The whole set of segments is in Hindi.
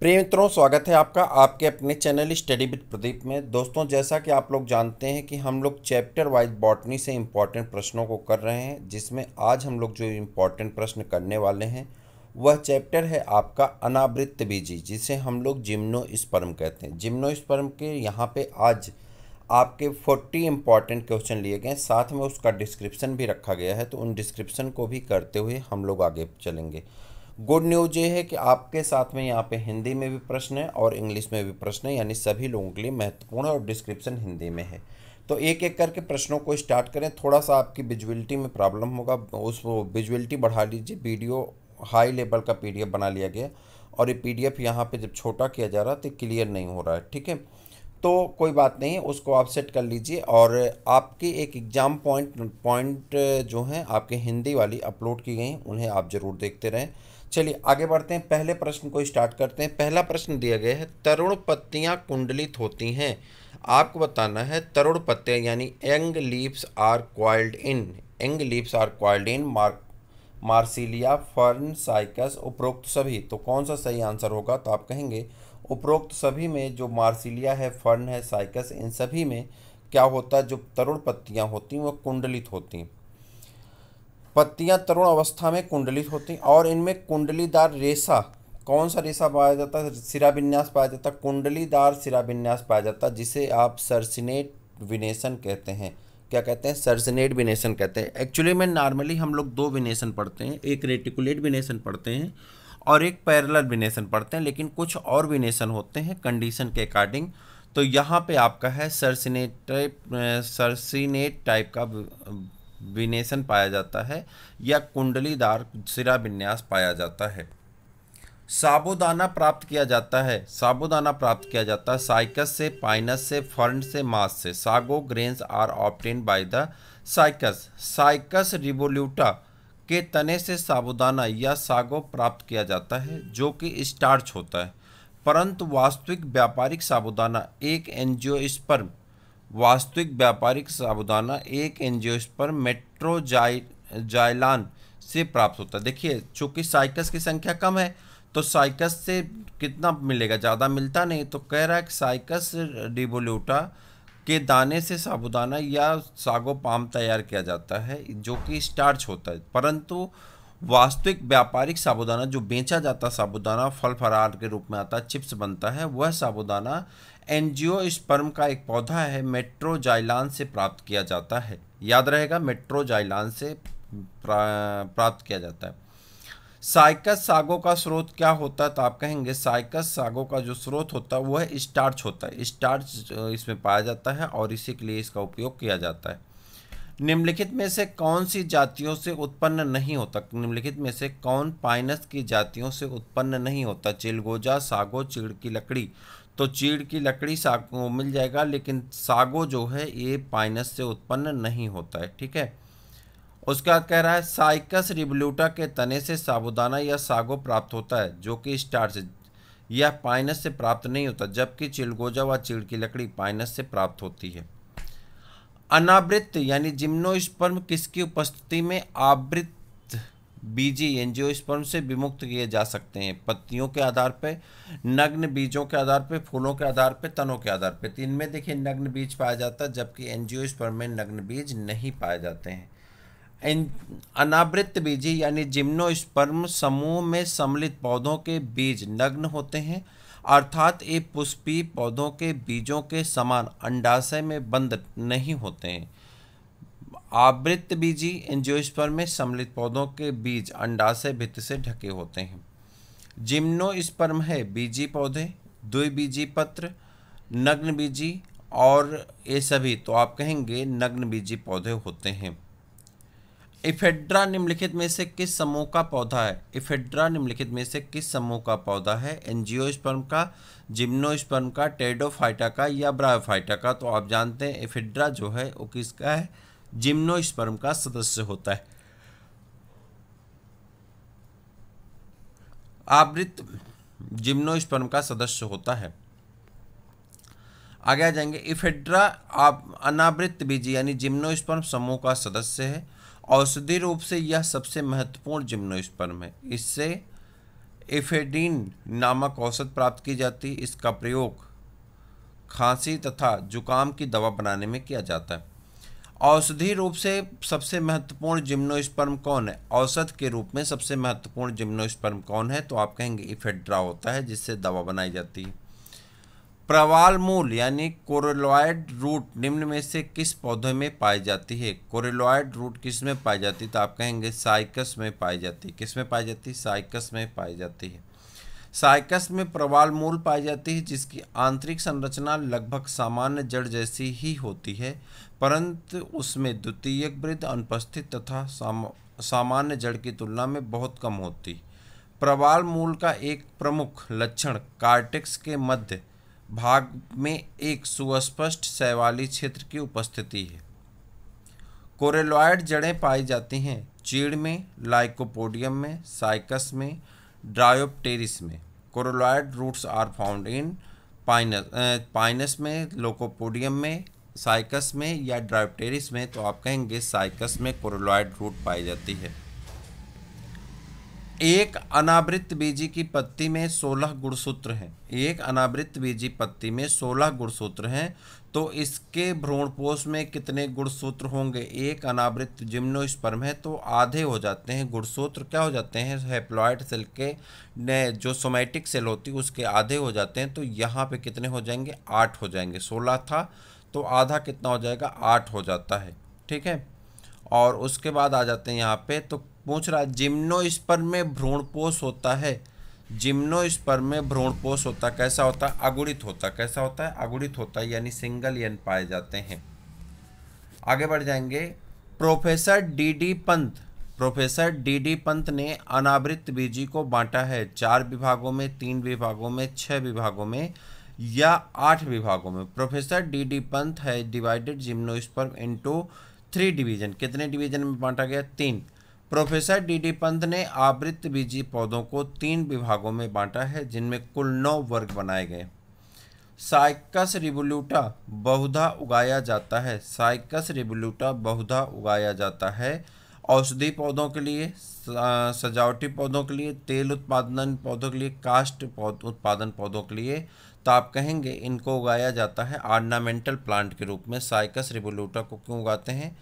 प्रिय मित्रों, स्वागत है आपका आपके अपने चैनल स्टडी विद प्रदीप में। दोस्तों, जैसा कि आप लोग जानते हैं कि हम लोग चैप्टर वाइज बॉटनी से इम्पॉर्टेंट प्रश्नों को कर रहे हैं, जिसमें आज हम लोग जो इम्पॉर्टेंट प्रश्न करने वाले हैं वह चैप्टर है आपका अनावृत बीजी, जिसे हम लोग जिम्नोस्पर्म कहते हैं। जिम्नोस्पर्म के यहाँ पर आज आपके 40 इम्पॉर्टेंट क्वेश्चन लिए गए, साथ में उसका डिस्क्रिप्शन भी रखा गया है, तो उन डिस्क्रिप्शन को भी करते हुए हम लोग आगे चलेंगे। गुड न्यूज़ ये है कि आपके साथ में यहाँ पे हिंदी में भी प्रश्न है और इंग्लिश में भी प्रश्न है, यानी सभी लोगों के लिए महत्वपूर्ण है और डिस्क्रिप्शन हिंदी में है। तो एक एक करके प्रश्नों को स्टार्ट करें। थोड़ा सा आपकी विजुअलिटी में प्रॉब्लम होगा, उस विजुअलिटी बढ़ा लीजिए। वीडियो हाई लेवल का PDF बना लिया गया और ये PDF यहाँ पर जब छोटा किया जा रहा है तो क्लियर नहीं हो रहा है, ठीक है, तो कोई बात नहीं, उसको आप सेट कर लीजिए। और आपके एक एग्ज़ाम पॉइंट जो हैं आपके हिंदी वाली अपलोड की गई, उन्हें आप ज़रूर देखते रहें। चलिए आगे बढ़ते हैं, पहले प्रश्न को स्टार्ट करते हैं। पहला प्रश्न दिया गया है, तरुण पत्तियां कुंडलित होती हैं। आपको बताना है तरुण पत्तियां यानी young leaves are coiled in, young leaves are coiled in Marsilea fern Cycas उपरोक्त सभी। तो कौन सा सही आंसर होगा? तो आप कहेंगे उपरोक्त सभी में जो मार्सिलिया है, फर्न है, साइकस, इन सभी में क्या होता है, जो तरुण पत्तियाँ होती हैं वह कुंडलित होती हैं। पत्तियां तरुण अवस्था में कुंडलित होती हैं और इनमें कुंडलीदार रेशा, कौन सा रेशा पाया जाता है? शिराविन्यास पाया जाता, कुंडलीदार शिराविन्यास पाया जाता, जिसे आप सर्सिनेट विनेशन कहते हैं। क्या कहते हैं? सर्सिनेट विनेशन कहते हैं। एक्चुअली में नॉर्मली हम लोग दो विनेशन पढ़ते हैं, एक रेटिकुलेट विनेशन पढ़ते हैं और एक पैरेलल विनेशन पढ़ते हैं, लेकिन कुछ और विनेशन होते हैं कंडीशन के अकॉर्डिंग। तो यहाँ पर आपका है सर्सिनेट टाइप का विनेशन पाया जाता है या कुंडलीदार शिराविन्यास पाया जाता है। साबुदाना प्राप्त किया जाता है, साबुदाना प्राप्त किया जाता है साइकस से, पाइनस से, फर्न से, मास से। Sago grains are obtain by the Cycas. Cycas revoluta के तने से साबुदाना या सागो प्राप्त किया जाता है, जो कि स्टार्च होता है, परंतु वास्तविक व्यापारिक साबुदाना एक एंजियोस्पर्म, वास्तविक व्यापारिक साबुदाना एक एंजियोस्पर्म मेट्रोजाइलॉन से प्राप्त होता है। देखिए, चूँकि साइकस की संख्या कम है तो साइकस से कितना मिलेगा, ज़्यादा मिलता नहीं, तो कह रहा है कि साइकस डेबोल्यूटा के दाने से साबुदाना या सागो पाम तैयार किया जाता है, जो कि स्टार्च होता है, परंतु वास्तविक व्यापारिक साबुदाना, जो बेचा जाता साबुदाना फल फरार के रूप में आता, चिप्स बनता है, वह साबुदाना एंजियोस्पर्म का एक पौधा है मेट्रोजाइलॉन से प्राप्त किया जाता है। याद रहेगा, मेट्रोजाइलॉन से प्राप्त किया जाता है। साइकस सागो का स्रोत क्या होता है? तो आप कहेंगे साइकस सागो का जो स्रोत होता है वह स्टार्च होता है, स्टार्च इसमें पाया जाता है और इसी के लिए इसका उपयोग किया जाता है। निम्नलिखित में से कौन सी जातियों से उत्पन्न नहीं होता? निम्नलिखित में से कौन पाइनस की जातियों से उत्पन्न नहीं होता? चिलगोजा, सागो, चीड़ की लकड़ी। तो चीड़ की लकड़ी सागो मिल जाएगा, लेकिन सागो जो है ये पाइनस से उत्पन्न नहीं होता है, ठीक है। उसका कह रहा है साइकस रिवोल्यूटा के तने से साबुदाना या सागो प्राप्त होता है, जो कि स्टार्च, यह पाइनस से प्राप्त नहीं होता, जबकि चिलगोजा व चीड़ की लकड़ी पाइनस से प्राप्त होती है। अनावृत यानी जिम्नोस्पर्म किसकी उपस्थिति में आवृत बीजी एंजियोस्पर्म से विमुक्त किए जा सकते हैं? पत्तियों के आधार पर, नग्न बीजों के आधार पर, फूलों के आधार पर, तनों के आधार पर। इनमें देखिए नग्न बीज पाया जाता है, जबकि एंजियोस्पर्म में नग्न बीज नहीं पाए जाते हैं। अनावृत बीजी यानी जिम्नोस्पर्म समूह में सम्मिलित पौधों के बीज नग्न होते हैं, अर्थात ये पुष्पीय पौधों के बीजों के समान अंडाशय में बंद नहीं होते हैं। आवृत बीजी एंजियोस्पर्म में सम्मिलित पौधों के बीज अंडाशय भित्ति से ढके होते हैं। जिम्नोस्पर्म है बीजी पौधे, द्विबीजी पत्र, नग्न बीजी और ये सभी, तो आप कहेंगे नग्न बीजी पौधे होते हैं। इफेड्रा निम्नलिखित में से किस समूह का पौधा है? इफेड्रा निम्नलिखित में से किस समूह का पौधा है? एंजियोस्पर्म का, जिम्नोस्पर्म का, टेडोफाइटा का या ब्रायोफाइटा का? तो आप जानते हैं इफेड्रा जो है वो किसका है? जिम्नोस्पर्म का सदस्य होता है। आवृत जिम्नोस्पर्म का सदस्य होता है। आगे आ जाएंगे, इफेड्रा अनावृत बीजी यानी जिम्नोस्पर्म समूह का सदस्य है। औषधि रूप से यह सबसे महत्वपूर्ण जिम्नोस्पर्म है। इससे एफेडीन नामक औषध प्राप्त की जाती है। इसका प्रयोग खांसी तथा जुकाम की दवा बनाने में किया जाता है। औषधि रूप से सबसे महत्वपूर्ण जिम्नोस्पर्म कौन है? औषध के रूप में सबसे महत्वपूर्ण जिम्नोस्पर्म कौन है? तो आप कहेंगे इफेड्रा होता है, जिससे दवा बनाई जाती है। प्रवाल मूल यानी कोरलॉयड रूट निम्न में से किस पौधे में पाई जाती है? कोरलॉयड रूट किस में पाई जाती है? तो आप कहेंगे साइकस में पाई जाती है। किस में पाई जाती है? साइकस में पाई जाती है। साइकस में प्रवाल मूल पाई जाती है, जिसकी आंतरिक संरचना लगभग सामान्य जड़ जैसी ही होती है, परंतु उसमें द्वितीयक वृद्ध अनुपस्थित तथा सामान्य जड़ की तुलना में बहुत कम होती। प्रवाल मूल का एक प्रमुख लक्षण कार्टेक्स के मध्य भाग में एक सुस्पष्ट शैवाली क्षेत्र की उपस्थिति है। कोरेलॉयड जड़ें पाई जाती हैं चीड़ में, लाइकोपोडियम में, साइकस में, ड्रायोप्टेरिस में। Coralloid roots are found in Pinus में, लाइकोपोडियम में, साइकस में या ड्रायोप्टेरिस में। तो आप कहेंगे साइकस में कोरेलॉयड रूट पाई जाती है। एक अनावृत बीजी की पत्ती में 16 गुणसूत्र हैं। एक अनावृत बीजी पत्ती में 16 गुणसूत्र हैं, तो इसके भ्रूणपोष में कितने गुणसूत्र होंगे? एक अनावृत जिम्नोस्पर्म है तो आधे हो जाते हैं गुणसूत्र। क्या हो जाते हैं? हैप्लॉयड सेल के जो सोमैटिक सेल होती है उसके आधे हो जाते हैं। तो यहाँ पे कितने हो जाएंगे? 8 हो जाएंगे। 16 था तो आधा कितना हो जाएगा? 8 हो जाता है। ठीक है, और उसके बाद आ जाते हैं यहाँ पे, तो पूछ रहा जिम्नोस्पर्म में भ्रूणपोष होता है। जिम्नोस्पर्म में भ्रूणपोष होता कैसा होता? अगुणित होता। कैसा होता है? अगुणित होता है, यानी सिंगल यन पाए जाते हैं। आगे बढ़ जाएंगे। Professor DD Pant, professor DD Pant ने अनावृत बीजी को बांटा है 4 विभागों में, 3 विभागों में, 6 विभागों में या 8 विभागों में। प्रोफेसर डीडी पंत है डिवाइडेड जिम्नोस्पर्म इनटू 3 डिवीजन। कितने डिवीजन में बांटा गया? 3। प्रोफेसर डीडी पंत ने आवृत बीजी पौधों को 3 विभागों में बांटा है, जिनमें कुल 9 वर्ग बनाए गए। साइकस रेवोल्यूटा बहुधा उगाया जाता है। साइकस रेवोल्यूटा बहुधा उगाया जाता है औषधि पौधों के लिए, सजावटी पौधों के लिए, तेल उत्पादन पौधों के लिए, काष्ठ उत्पादन पौधों के लिए। तो आप कहेंगे इनको उगाया जाता है ऑर्नामेंटल प्लांट के रूप में। साइकस रेवोल्यूटा को क्यों उगाते हैं?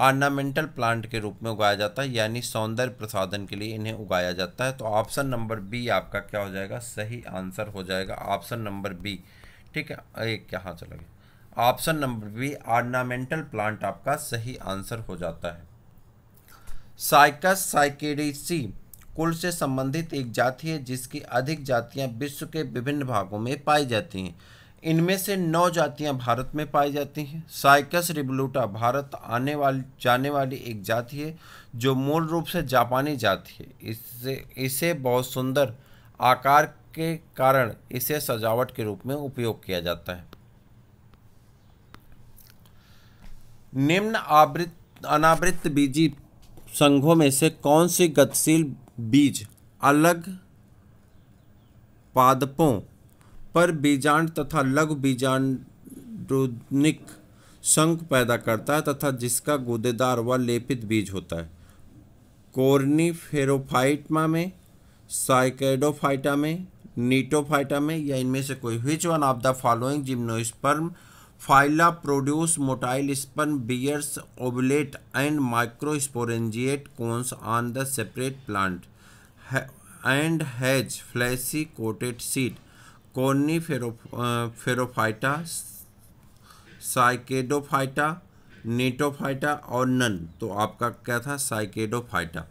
ऑर्नामेंटल प्लांट के रूप में उगाया जाता है, यानी सौंदर्य प्रसाधन के लिए इन्हें उगाया जाता है। तो ऑप्शन नंबर बी आपका क्या हो जाएगा? सही आंसर हो जाएगा ऑप्शन नंबर बी। ठीक है, एक यहाँ चला गया। Option number B ornamental plant आपका सही आंसर हो जाता है। साइकस साइकेडेसी कुल से संबंधित एक जाति है, जिसकी अधिक जातियाँ विश्व के विभिन्न भागों में पाई जाती हैं। इनमें से 9 जातियां भारत में पाई जाती हैं। साइकस रेवोल्यूटा भारत जाने वाली एक जाति है, जो मूल रूप से जापानी जाति है। इसे बहुत सुंदर आकार के कारण इसे सजावट के रूप में उपयोग किया जाता है। निम्न अनावृत बीजी संघों में से कौन सी गतिशील बीज अलग पादपों पर बीजांड तथा लघु बीजांडुनिक शंकु पैदा करता है तथा जिसका गूदेदार व लेपित बीज होता है? कोर्निफेरोफाइटा में, साइकेडोफाइटा में, नीटोफाइटा में या इनमें से कोई? Which one of the following gymnosperm phyla produce motile sperm bears ovulate and microsporangiate cones on the separate plant and has fleshy coated seed? Coniferophyta, Cycadophyta, Gnetophyta और नन। तो आपका क्या था? साइकेडोफाइटा।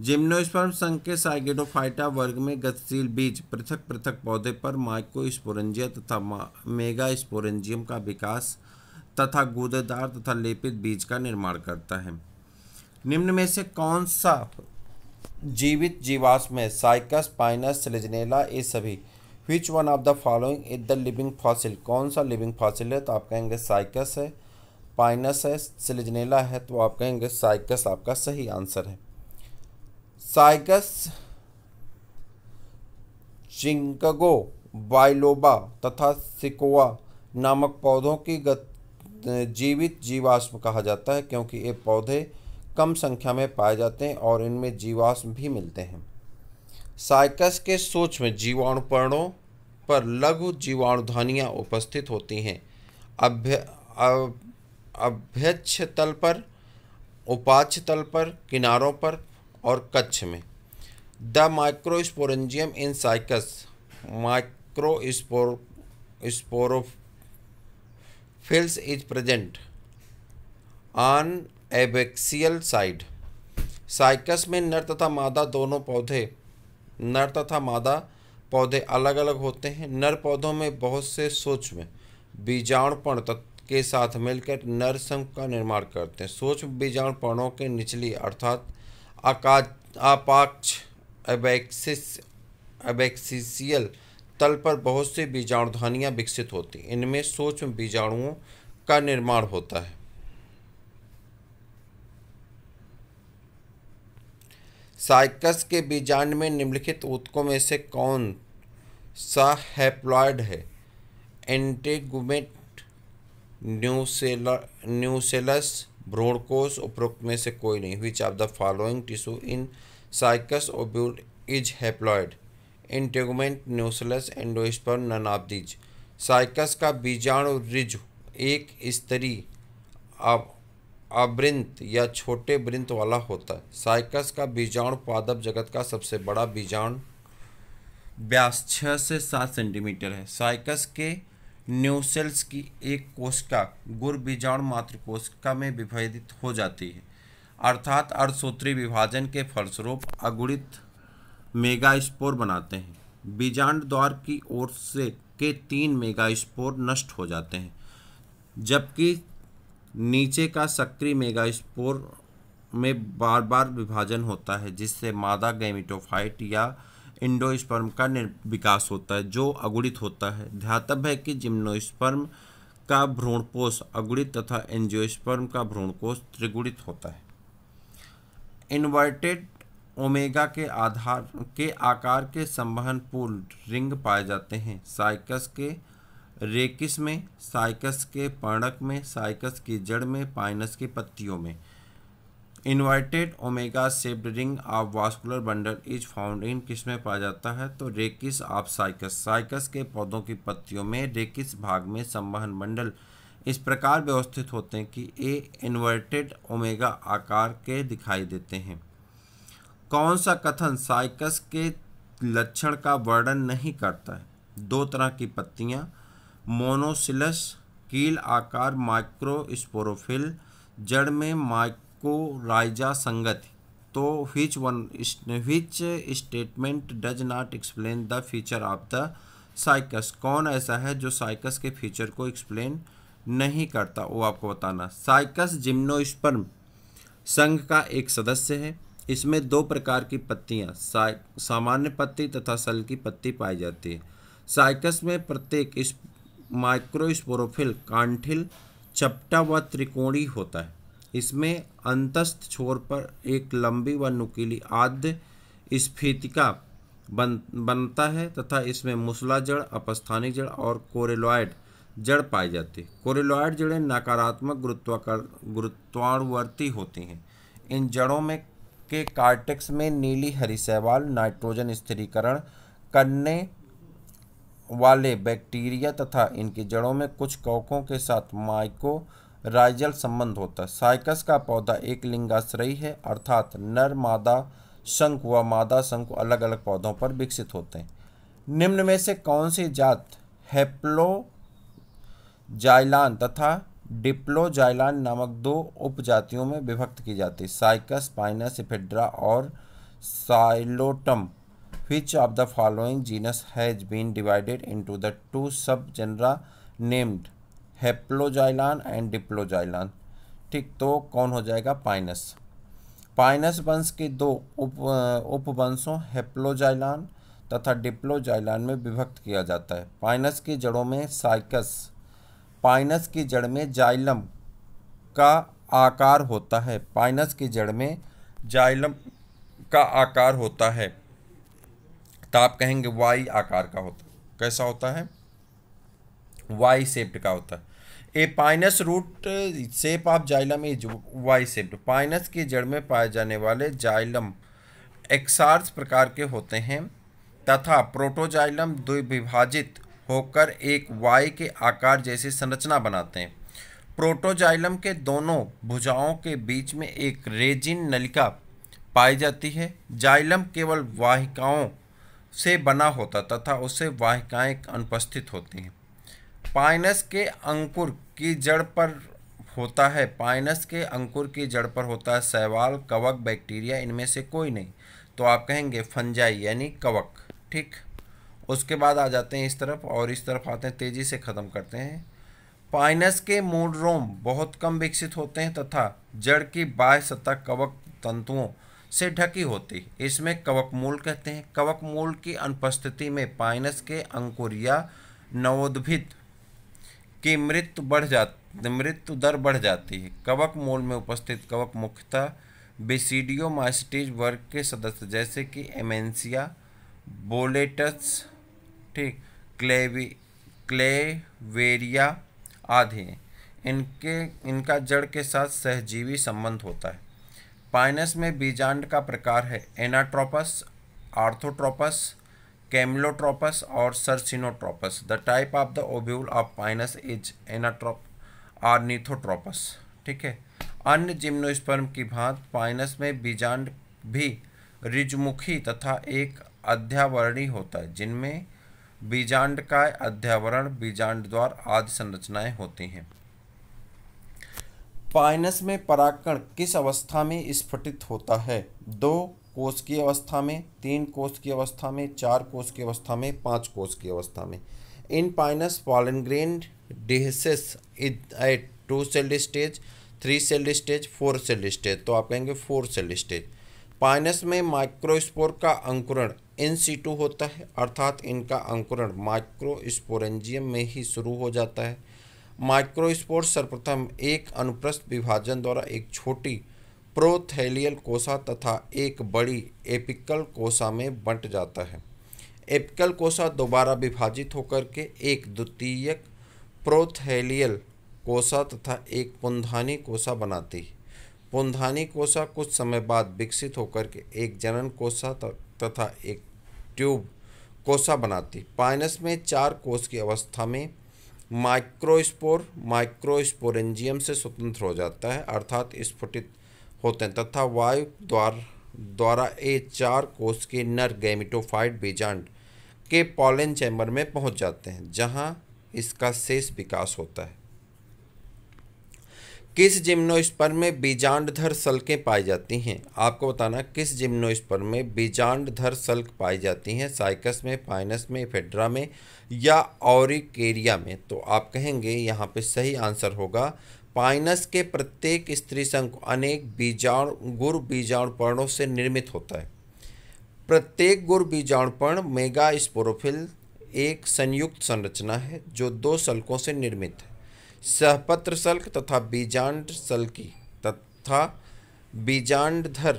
जिम्नोस्पर्म संघ के साइकेडोफाइटा वर्ग में गतिशील बीज पृथक पृथक पौधे पर माइकोस्पोरेंजिया तथा मेगास्पोरेंजियम का विकास तथा गूदेदार तथा लेपित बीज का निर्माण करता है। निम्न में से कौन सा जीवित जीवाश्म है? साइकस, पाइनस, सेलेजिनेला, ये सभी। Which one of the following is the living fossil? कौन सा living fossil है? तो आप कहेंगे साइकस है, पाइनस है, सेलेजिनेला है। तो आप कहेंगे साइकस आपका सही आंसर है। साइकस जिंकगो बाइलोबा तथा सिकोआ नामक पौधों की जीवित जीवाश्म कहा जाता है, क्योंकि ये पौधे कम संख्या में पाए जाते हैं और इनमें जीवाश्म भी मिलते हैं। साइकस के सोच में जीवाणुपर्णों पर लघु जीवाणुधानियाँ उपस्थित होती हैं। अभ्यच्छ तल पर, उपाच्छ तल पर, किनारों पर और कच्छ में। The microsporangium in Cycas microsporophylls is present on abaxial side. Cycas में नर तथा मादा पौधे अलग अलग होते हैं। नर पौधों में बहुत से सूक्ष्म बीजाणुपर्ण तत्व के साथ मिलकर नर संघ का निर्माण करते हैं। सूक्ष्म बीजाणुपर्णों के निचली अर्थात अपाक्ष एबेक्सियल तल पर बहुत सी बीजाणुधानियाँ विकसित होती। इनमें सूक्ष्म बीजाणुओं का निर्माण होता है। साइकस के बीजांड में निम्नलिखित ऊतकों में से कौन सा हैप्लॉयड है? एंटेगुमेंट, न्यूसेलस, भ्रूणकोश। उपरोक्त में से कोई नहीं। Which of the following tissue in Cycas ovule is haploid? Integument, nucellus, endosperm, none of these. Cycas का बीजाणु रिज एक स्तरीय अवृंत या छोटे वृंत वाला होता है। साइकस का बीजाणु पादप जगत का सबसे बड़ा बीजाणु व्यास 6 से 7 सेंटीमीटर है। साइकस के न्यूसेल्स की एक कोशिका गुर बीजाणु मात्र कोशिका में विभेदित हो जाती है, अर्थात अर्धसूत्री विभाजन के फलस्वरूप अगुणित मेगास्पोर बनाते हैं। बीजांड द्वार की ओर से के 3 मेगास्पोर नष्ट हो जाते हैं, जबकि नीचे का सक्रिय मेगास्पोर में बार बार विभाजन होता है, जिससे मादा गैमेटोफाइट या इंडोस्पर्म का विकास होता है, जो अगुणित होता है। ध्यातव्य है कि जिम्नोस्पर्म का भ्रूणकोश अगुणित तथा एंजियोस्पर्म का भ्रूणकोश त्रिगुणित होता है। इन्वर्टेड ओमेगा के आकार के संवहन पूल रिंग पाए जाते हैं। साइकस के रेकिस में, साइकस के पर्णक में, साइकस की जड़ में, पाइनस की पत्तियों में। Inverted omega shaped ring of vascular bundle is found in किसमें पाया जाता है? तो रेकिस ऑफ साइकस। साइकस के पौधों की पत्तियों में रेकिस भाग में संवहन बंडल इस प्रकार व्यवस्थित होते हैं कि ये इन्वर्टेड ओमेगा आकार के दिखाई देते हैं। कौन सा कथन साइकस के लक्षण का वर्णन नहीं करता है? दो तरह की पत्तियाँ, मोनोसिलस कील आकार माइक्रोस्पोरोफिल, जड़ में माइकोराइजा संगति। तो which statement does not explain the feature of the Cycas? कौन ऐसा है जो साइकस के फीचर को एक्सप्लेन नहीं करता? वो आपको बताना। साइकस जिम्नोस्पर्म संघ का एक सदस्य है। इसमें 2 प्रकार की पत्तियाँ, सामान्य पत्ती तथा सल की पत्ती पाई जाती है। साइकस में प्रत्येक माइक्रोस्पोरोफिल कांठिल, चपटा व त्रिकोणी होता है। इसमें अंतस्थ छोर पर एक लंबी व नुकीली आद्य स्फीतिका बनता है तथा इसमें मूसला जड़, अपस्थानिक जड़ और कोरेलॉयड जड़ पाई जाती है। कोरेलॉयड जड़ें नकारात्मक गुरुत्वावर्ती होती हैं। इन जड़ों में के कार्टेक्स में नीली हरी शैवाल, नाइट्रोजन स्थिरीकरण करने वाले बैक्टीरिया तथा इनकी जड़ों में कुछ कवकों के साथ माइकोराइजल संबंध होता है। साइकस का पौधा एक लिंगाश्रयी है, अर्थात नर मादा शंकु व मादा शंकु अलग अलग पौधों पर विकसित होते हैं। निम्न में से कौन सी जात हैप्लोजाइलान तथा डिप्लोजाइलान नामक 2 उपजातियों में विभक्त की जाती है? साइकस, पाइनस, इफेड्रा और Psilotum. Which of the following genus has been divided into the 2 सब genre named Haploxylon and Diploxylon? ठीक, तो कौन हो जाएगा? पाइनस। पाइनस वंश के 2 उपवंशों हैप्लोजाइलान तथा डिप्लोजाइलान में विभक्त किया जाता है। पाइनस की जड़ों में साइकस, पाइनस की जड़ में जाइलम का आकार होता है। तो आप कहेंगे वाई आकार का होता है। कैसा होता है? वाई शेप्ड का होता है। A Pinus root shape of xylem is Y shaped. Pinus की जड़ में पाए जाने वाले जाइलम एक्सार्स प्रकार के होते हैं तथा प्रोटोजाइलम द्विविभाजित होकर एक वाई के आकार जैसी संरचना बनाते हैं। प्रोटोजाइलम के दोनों भुजाओं के बीच में एक रेजिन नलिका पाई जाती है। जाइलम केवल वाहिकाओं से बना होता तथा उससे वाहिकाएँ अनुपस्थित होती हैं। पाइनस के अंकुर की जड़ पर होता है शैवाल, कवक, बैक्टीरिया, इनमें से कोई नहीं, तो आप कहेंगे फंजाई यानी कवक। ठीक, उसके बाद आ जाते हैं इस तरफ और इस तरफ आते हैं, तेज़ी से ख़त्म करते हैं। पाइनस के मूल रोम बहुत कम विकसित होते हैं तथा जड़ की बाह्य सतह कवक तंतुओं से ढकी होती, इसमें कवक मूल कहते हैं। कवक मूल की अनुपस्थिति में पाइनस के अंकुर या नवोद्भिद की मृत्यु दर बढ़ जाती है। कवक मूल में उपस्थित कवक मुख्यतः बेसिडियोमाइसिटीज वर्ग के सदस्य जैसे कि एमेंसिया बोलेटस, ठीक, क्लेवेरिया आदि। इनका जड़ के साथ सहजीवी संबंध होता है। पाइनस में बीजांड का प्रकार है एनाट्रोपस, ऑर्थोट्रोपस, कैमलोट्रोपस और circinotropous. The type of the ovule of Pinus is एनाट्रोप orthotropous. ठीक है, अन्य जिम्नोस्पर्म की भांति पाइनस में बीजांड भी रिजमुखी तथा एक अध्यावरणीय होता है, जिनमें बीजांड का अध्यावरण, बीजांड द्वार आदि संरचनाएं होती हैं। पाइनस में परागकण किस अवस्था में स्फटित होता है? 2 कोष की अवस्था में, 3 कोष की अवस्था में, 4 कोष की अवस्था में, 5 कोष की अवस्था में। In Pinus pollen grain dehisces at 2 cell stage, 3 cell stage, 4 cell stage, तो आप कहेंगे 4 सेल स्टेज। पाइनस में माइक्रोस्पोर का अंकुरण इन सीटू होता है, अर्थात इनका अंकुरण माइक्रोस्पोरेंजियम में ही शुरू हो जाता है। माइक्रोस्पोर सर्वप्रथम एक अनुप्रस्थ विभाजन द्वारा एक छोटी प्रोथैलियल कोशा तथा एक बड़ी एपिकल कोशा में बंट जाता है। एपिकल कोशा दोबारा विभाजित होकर के एक द्वितीयक प्रोथैलियल कोशा तथा एक पुंधानी कोशा बनाती है। पुंधानी कोशा कुछ समय बाद विकसित होकर के एक जनन कोशा तथा एक ट्यूब कोशा बनाती। पाइनस में 4 कोष की अवस्था में माइक्रोस्पोर माइक्रोस्पोरेंजियम से स्वतंत्र हो जाता है, अर्थात स्फुटित होते हैं तथा वायु द्वारा 4 कोष के नर गैमिटोफाइट बीजांड के पॉलन चैम्बर में पहुंच जाते हैं, जहां इसका शेष विकास होता है। किस जिम्नोस्पर्म में बीजांडधर शल्कें पाई जाती हैं? आपको बताना किस जिम्नोस्पर्म में बीजांडधर शल्क पाई जाती हैं, साइकस में, पाइनस में, एफेड्रा में या ऑरिकेरिया में? तो आप कहेंगे यहाँ पे सही आंसर होगा पाइनस के प्रत्येक स्त्री शंकु अनेक बीजाणुपर्णों से निर्मित होता है। प्रत्येक गुड़ बीजाणुपर्ण मेगा स्पोरोफिल एक संयुक्त संरचना है जो 2 शल्कों से निर्मित है। सहपत्र शल्क तथा बीजांड शल्की तथा बीजांडधर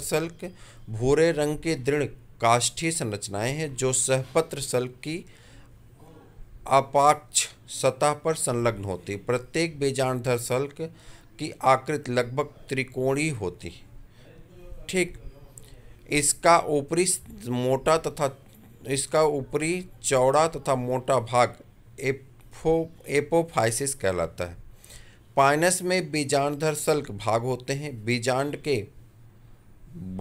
शल्क भूरे रंग के दृढ़ काष्ठीय संरचनाएं हैं जो सहपत्र शल्क की अपाक्ष सतह पर संलग्न होती। प्रत्येक बीजांडधर शल्क की आकृति लगभग त्रिकोणीय होती। ठीक, इसका ऊपरी चौड़ा तथा मोटा भाग एपोफाइसिस कहलाता है। पाइनस में बीजांडधर शल्क भाग होते हैं। बीजांड के,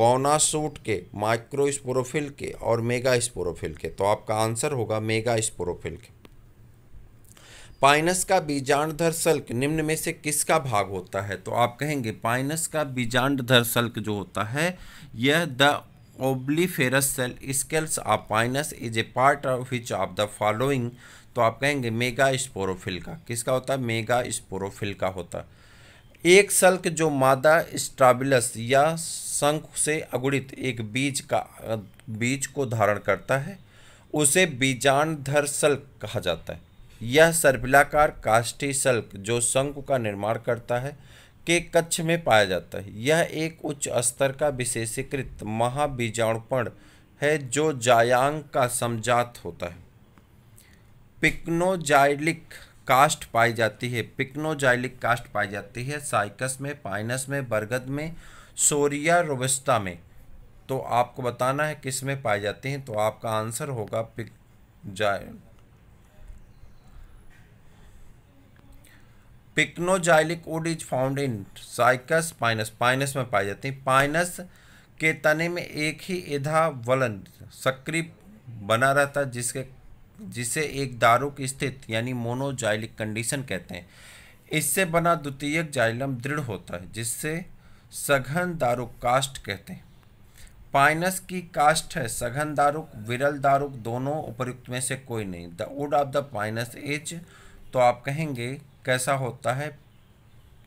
बोनासूट के, माइक्रोस्पोरोफिल के और मेगास्पोरोफिल के, तो आपका आंसर होगा मेगास्पोरोफिल के। पाइनस का बीजांडधर शल्क निम्न में से किसका भाग होता है? तो आप कहेंगे पाइनस का बीजांडधर शल्क जो होता है यह the ovuliferous cell scales of Pinus is a part of which of the following, तो आप कहेंगे मेगा स्पोरोफिल का। किसका होता है? मेगा स्पोरोफिल का होता। एक शल्क जो मादा स्ट्राबिलस या शंख से अगुणित एक बीज को धारण करता है उसे बीजांडधर शल्क कहा जाता है। यह सर्पिलाकार काष्ठी शल्क जो शंख का निर्माण करता है के कक्ष में पाया जाता है। यह एक उच्च स्तर का विशेषीकृत महाबीजाणुपर्ण है जो जायांग का समजात होता है। पिक्नोजाइलिक कास्ट पाई जाती है। साइकस में, पाइनस में, बरगद में, सोरिया रोबस्टा में, तो आपको बताना है किस में पाए जाते हैं। तो आपका आंसर होगा pycnoxylic wood is found in Cycas Pinus, Pinus में पाए जाते हैं। पाइनस के तने में एक ही एधा वलन सक्रिय बना रहता है जिसे एक दारुक स्थित यानी मोनोजाइलिक कंडीशन कहते हैं। इससे बना द्वितीयक जाइलम दृढ़ होता है जिससे सघन दारुक काष्ठ कहते हैं। पाइनस की काष्ठ है सघन दारुक, विरल दारुक, दोनों उपयुक्त में से कोई नहीं। The wood of the Pinus is, तो आप कहेंगे कैसा होता है,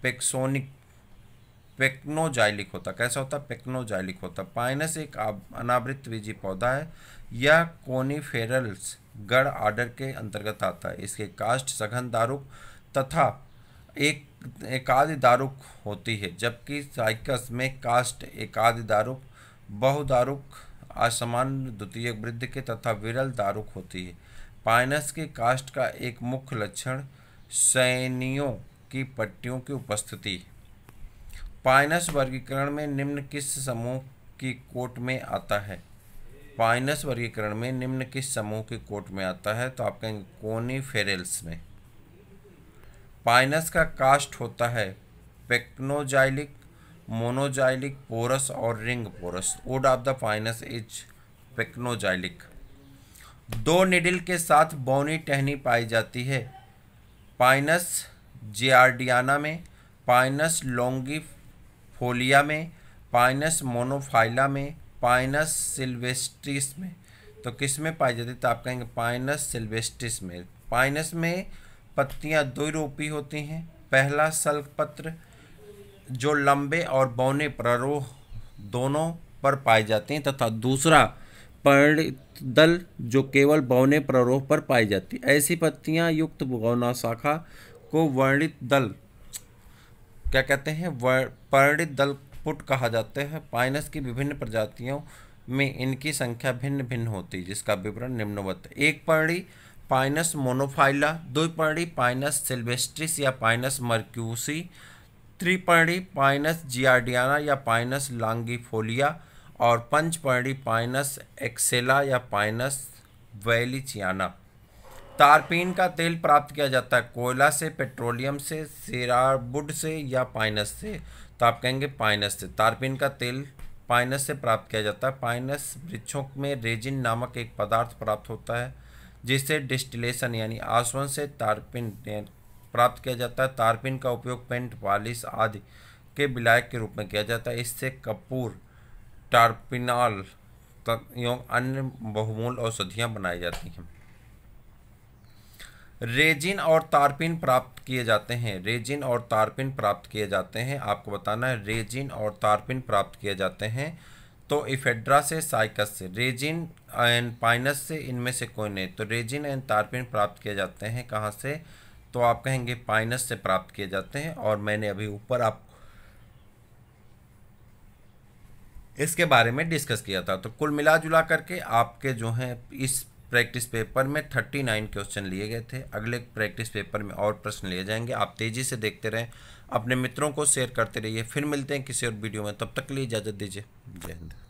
पेक्सोनिक, पेक्नोजाइलिक होता, कैसा होता, पेक्नोजाइलिक होता। पाइनस एक अनावृत बीजी पौधा है, यह कोनीफेरल्स गण आर्डर के अंतर्गत आता है। इसके काष्ठ सघन दारुक तथा एक एकादि दारुक होती है, जबकि साइकस में काष्ठ एकादि दारुक, बहुदारुक, असमान द्वितीय वृद्धि के तथा विरल दारुक होती है। पाइनस के काष्ठ का एक मुख्य लक्षण सैनियों की पट्टियों की उपस्थिति। पाइनस वर्गीकरण में निम्न किस समूह की कोट में आता है? पाइनस वर्गीकरण में निम्न किस समूह की कोट में आता है? तो आप कहेंगे कोनीफेरेल्स में। पाइनस का काष्ठ होता है पेक्नोजाइलिक, मोनोजाइलिक, पोरस और ring porous. Wood of the Pinus is pycnoxylic. दो निडिल के साथ बौनी टहनी पाई जाती है पाइनस जियार्डियाना में, पाइनस लोंगिफोलिया में, पाइनस मोनोफाइला में, पाइनस सिल्वेस्ट्रिस में। तो किस में पाई जाती है? तो आप कहेंगे पाइनस सिल्वेस्ट्रिस में। पाइनस में पत्तियां द्विरूपी होती हैं, पहला शल्कपत्र जो लंबे और बौने प्ररोह दोनों पर पाए जाते हैं तथा दूसरा पर्णदल जो केवल बौने प्ररोह पर पाई जाती है। ऐसी पत्तियां युक्त बौना शाखा को वर्णित दल क्या कहते हैं? पर्णित दल पुट कहा जाता है। पाइनस की विभिन्न प्रजातियों में इनकी संख्या भिन्न भिन्न होती है जिसका विवरण निम्नवत है। एक पर्णी पाइनस मोनोफाइला, द्विपर्णी पाइनस सिल्वेस्ट्रिस या पाइनस मर्क्यूसी, त्रिपर्णी पाइनस जियार्डियाना या पाइनस लॉन्गिफोलिया और पंचपर्णी पाइनस एक्सेला या पाइनस वैलिचियाना। तारपीन का तेल प्राप्त किया जाता है कोयला से, पेट्रोलियम से, सेरावुड से या पाइनस से। तो आप कहेंगे पाइनस से। तारपीन का तेल पाइनस से प्राप्त किया जाता है। पाइनस वृक्षों में रेजिन नामक एक पदार्थ प्राप्त होता है जिसे डिस्टिलेशन यानी आसवन से तारपीन प्राप्त किया जाता है। तारपीन का उपयोग पेंट, पॉलिश आदि के विलायक के रूप में किया जाता है। इससे कपूर, टारपिनॉल एवं अन्य बहुमूल्य औषधियाँ बनाई जाती हैं। रेजिन और तारपीन प्राप्त किए जाते हैं। रेजिन और तारपीन प्राप्त किए जाते हैं, आपको बताना है। रेजिन और तारपीन प्राप्त किए जाते हैं तो इफेड्रा से, साइकस से, रेजिन एंड पाइनस से, इनमें से कोई नहीं। तो रेजिन एंड तारपीन प्राप्त किए जाते हैं कहाँ से? तो आप कहेंगे पाइनस से प्राप्त किए जाते हैं। और मैंने अभी ऊपर आप इसके बारे में डिस्कस किया था। तो कुल मिला जुला करके आपके जो हैं इस प्रैक्टिस पेपर में 39 क्वेश्चन लिए गए थे। अगले प्रैक्टिस पेपर में और प्रश्न लिए जाएंगे। आप तेज़ी से देखते रहें, अपने मित्रों को शेयर करते रहिए। फिर मिलते हैं किसी और वीडियो में, तब तक के लिए इजाज़त दीजिए। जय हिंद।